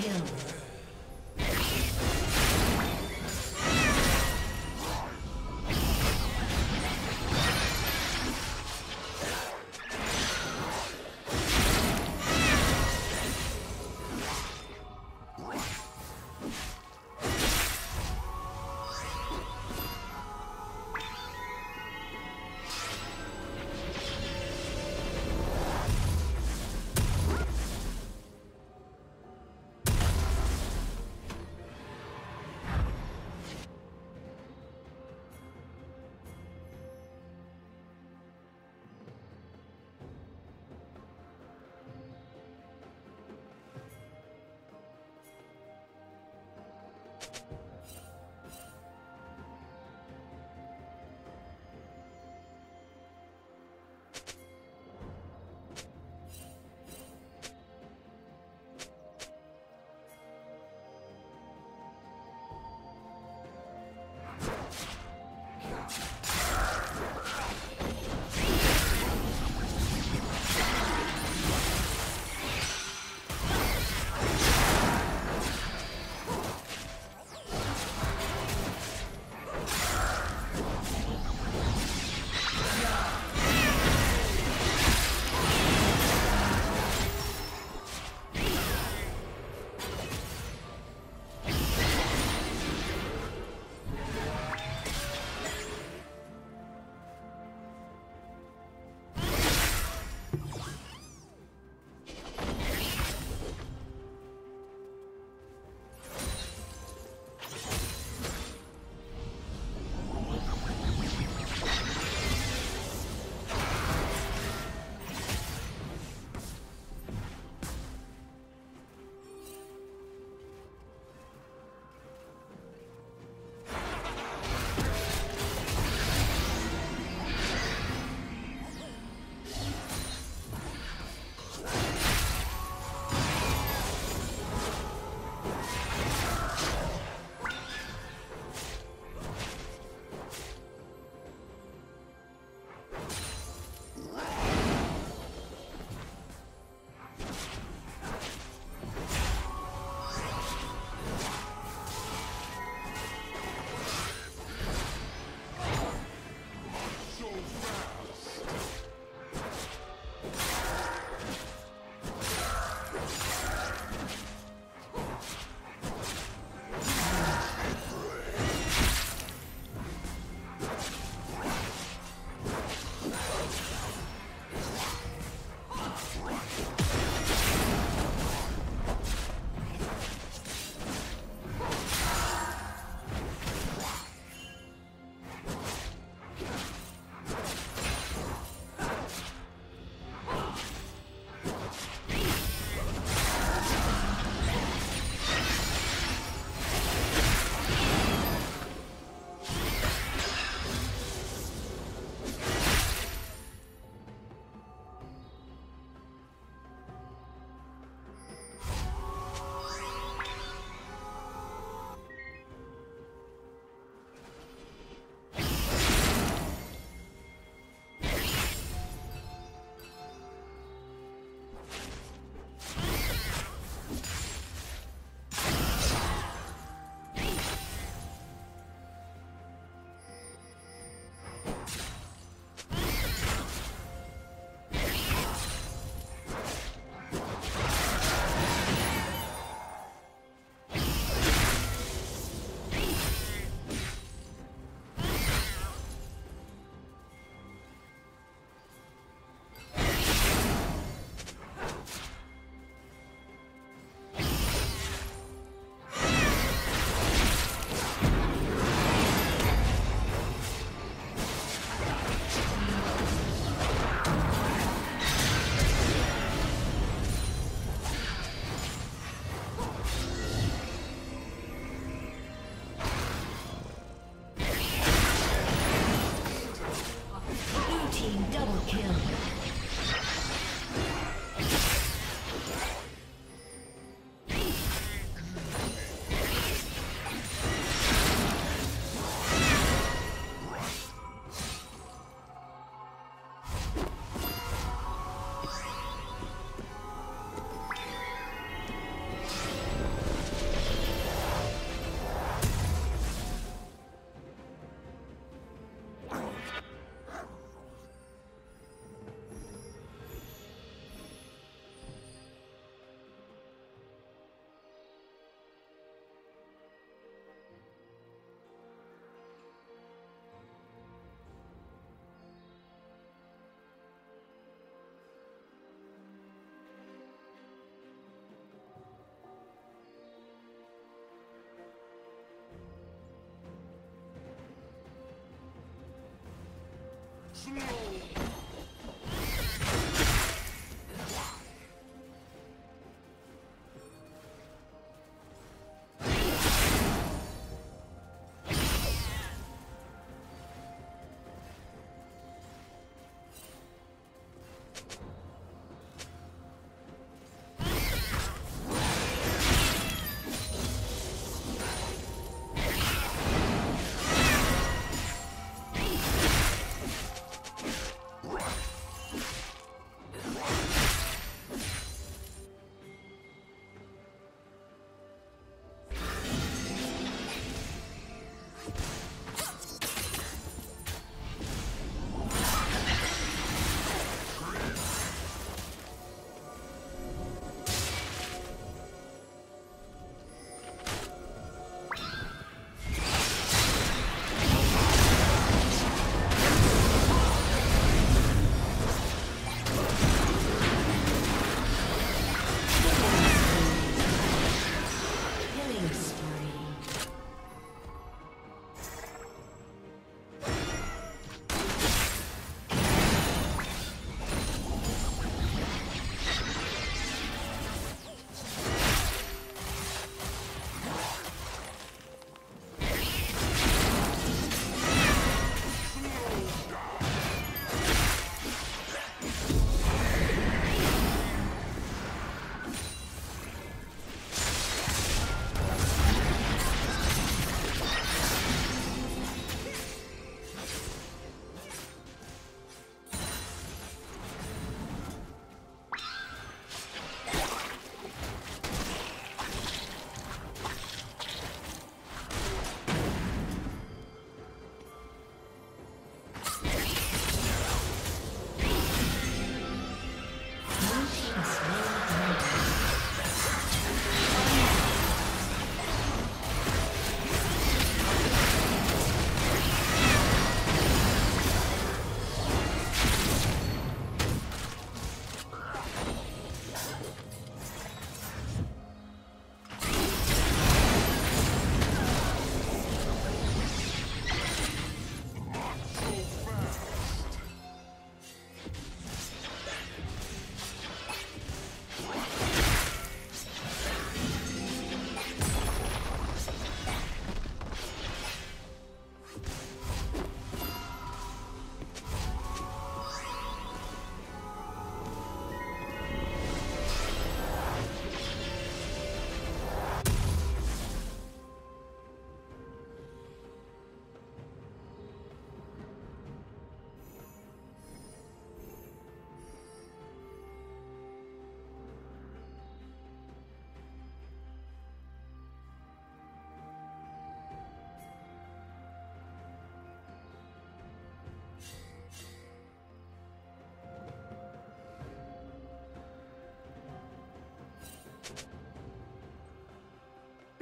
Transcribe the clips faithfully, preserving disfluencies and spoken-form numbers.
kill.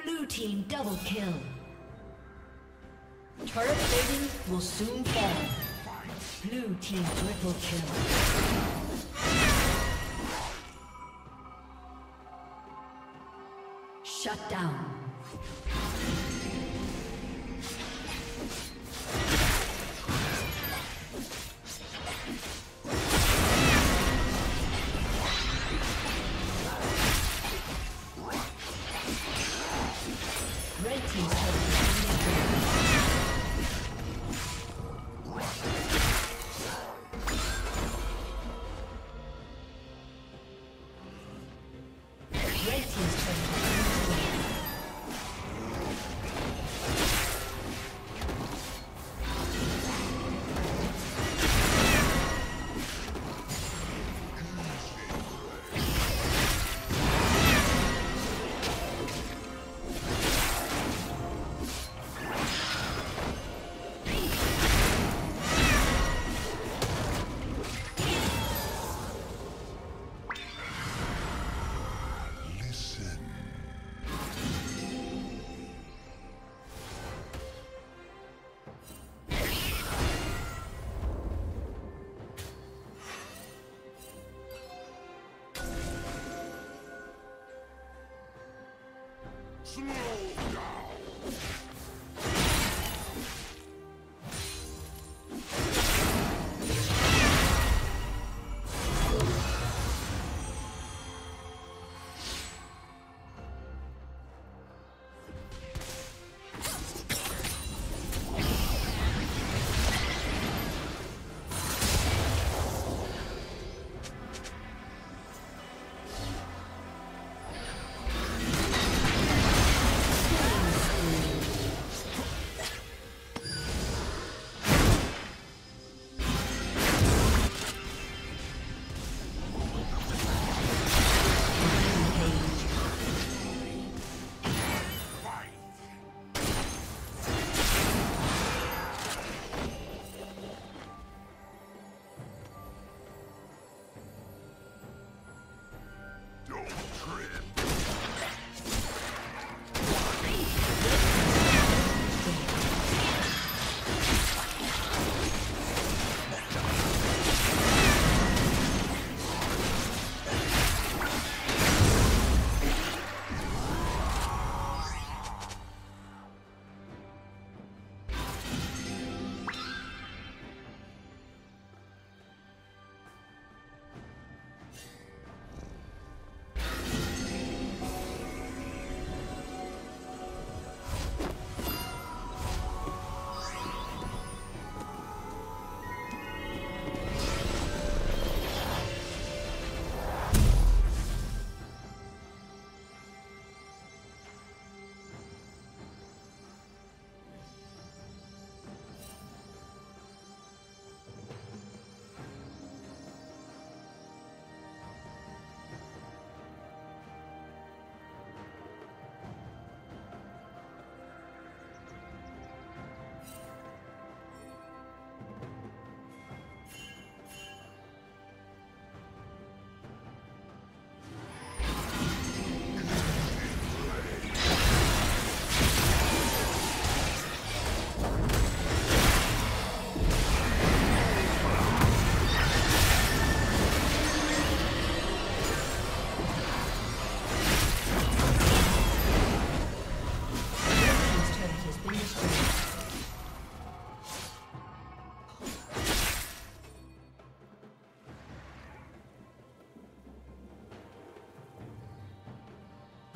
Blue team double kill. Turret plating will soon fall. Blue team triple kill. Shut down. Down.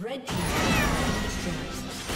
Red team destroys.